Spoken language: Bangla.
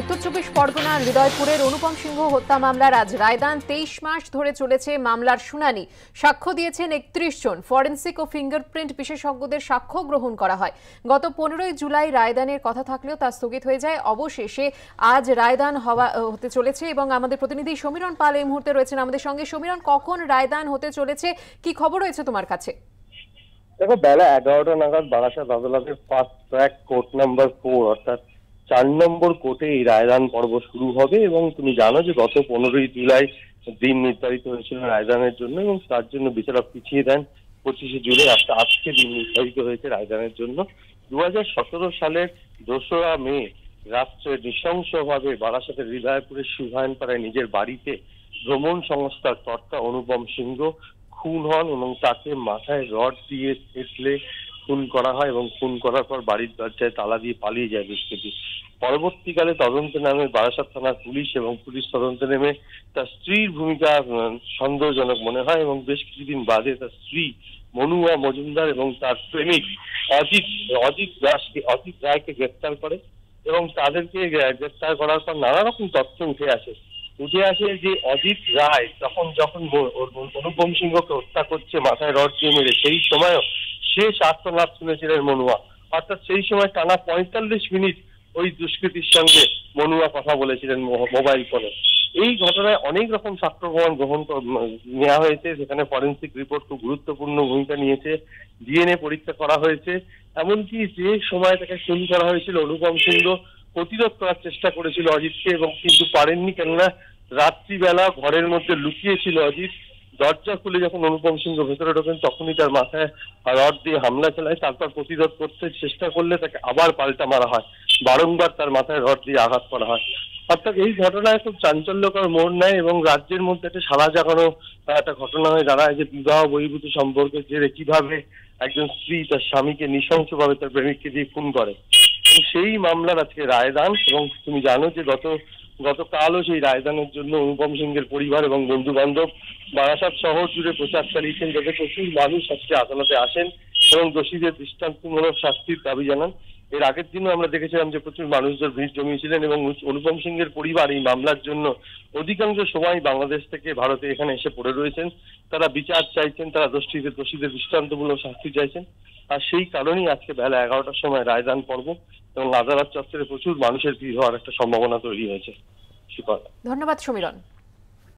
उत्तर ২৪ परगनार हृदयपुरेर अनुपम सिंह हत्या मामलार आज रायदान। 23 मास धरे चलेছে मामलार शुनानी। साक्ष्य दिয়েছেন 31 जन। फरेंसिक और फिंगरप्रिंट विशेषज्ञদের साक्ष्य ग्रहण করা হয়। गत 15 जुलाई रायदाনের কথা থাকলেও তা স্থগিত হয়ে যায়। অবশেষে आज রায়দান হতে চলেছে এবং আমাদের প্রতিনিধি সমীরণ পাল এই মুহূর্তে রয়েছেন আমাদের সঙ্গে। সমীরণ, কখন রায়দান হতে চলেছে, কি খবর রয়েছে তোমার কাছে? দেখো, বেলা 11টা নাগাদ বারাসাত আদালতের ফার্স্ট ট্র্যাক কোর্ট নাম্বার 4 অর্থাৎ 4 নম্বর কোর্টে এই রায়দান পর্ব শুরু হবে। এবং তুমি জানো যে গত 15 জুলাই দিন নির্ধারিত হয়েছিল রায়দানের জন্য এবং তার জন্য বিচারক পিছিয়ে দেন 25 জুলাই। আজকে দিন নির্ধারিত হয়েছে রায়দানের জন্য। 2017 সালের 2 মে রাষ্ট্রের নৃশংসভাবে বারাসাতের হৃদয়পুরের সুভায়নপাড়ায় নিজের বাড়িতে ভ্রমণ সংস্থার কর্তা অনুপম সিংহ খুন হন এবং তাকে মাথায় রড দিয়ে থেতলে খুন করা হয় এবং খুন করার পর বাড়ির দরজায় তালা দিয়ে পালিয়ে যায় দুষ্কৃতী। পরবর্তীকালে তদন্তে নামে বারাসাত থানার পুলিশ এবং পুলিশ তদন্তে নেমে তার স্ত্রীর ভূমিকা সন্দেহজনক মনে হয় এবং বেশ কিছুদিন বাদে তার স্ত্রী মনুয়া মজুমদার এবং তার প্রেমিক অজিত রায়কে গ্রেপ্তার করে এবং তাদেরকে গ্রেপ্তার করার পর নানা রকম তথ্য উঠে আসে যে অজিত রায় যখন অনুপম সিংহকে হত্যা করছে মাথায় রড দিয়ে মেরে, সেই সময়ও শেষ আত্মনাদ শুনেছিলেন মনুয়া। অর্থাৎ সেই সময় টানা 45 মিনিট ওই দুষ্কৃতির সঙ্গে মনুয়া কথা বলেছিলেন মোবাইল ফোনে। এই ঘটনায় অনেক রকম সাক্ষ্য প্রমাণ গ্রহণ নেওয়া হয়েছে, সেখানে ফরেন্সিক রিপোর্ট খুব গুরুত্বপূর্ণ ভূমিকা নিয়েছে, DNA পরীক্ষা করা হয়েছে। এমনকি যে সময় তাকে খুন করা হয়েছিল অনুপম সিংহ প্রতিরোধ করার চেষ্টা করেছিল অজিতকে এবং কিন্তু পারেননি, কেননা রাত্রিবেলা ঘরের মধ্যে লুকিয়েছিল অজিত। দরজা খুলে যখন অনুপম সিংহ ভেতরে ঢোকেন তখনই তার মাথায় রড দিয়ে হামলা চালায়। তারপর প্রতিরোধ করতে চেষ্টা করলে তাকে আবার পাল্টা মারা হয়, বারংবার তার মাথায় রড দিয়ে আঘাত করা হয়। অর্থাৎ এই ঘটনায় খুব চাঞ্চল্যকর মোড় নেয় এবং রাজ্যের মধ্যে একটা সাড়া জাগানো একটা ঘটনা হয়ে দাঁড়ায় যে বিবাহ বহির্ভূত সম্পর্কের জেরে কিভাবে একজন স্ত্রী তার স্বামীকে নৃশংসভাবে তার প্রেমিককে দিয়ে খুন করে। সেই মামলার আজকে রায়দান এবং তুমি জানো যে গতকালও সেই রায়দানের জন্য অনুপম সিংহের পরিবার এবং বন্ধু বান্ধব বারাসাত শহর জুড়ে প্রচার চালিয়েছেন, যাতে প্রচুর মানুষ আজকে আদালতে আসেন এবং দোষীদের দৃষ্টান্তমূলক শাস্তির দাবি জানান। এর আগের দিনও আমরা দেখেছিলাম যে প্রচুর মানুষজন ভিড় জমিয়েছিলেন এবং অনুপম সিংহের পরিবার এই মামলার জন্য অধিকাংশ সময় বাংলাদেশ থেকে ভারতে এখানে এসে পড়ে রয়েছেন। তারা বিচার চাইছেন, তারা দোষীদের দৃষ্টান্তমূলক শাস্তি চাইছেন। আর সেই কারণেই আজকে বেলা 11টার সময় রায়দান পর্ব এবং আদালত চত্বরে প্রচুর মানুষের ভিড় হওয়ার একটা সম্ভাবনা তৈরি হয়েছে। ধন্যবাদ সমীরণ।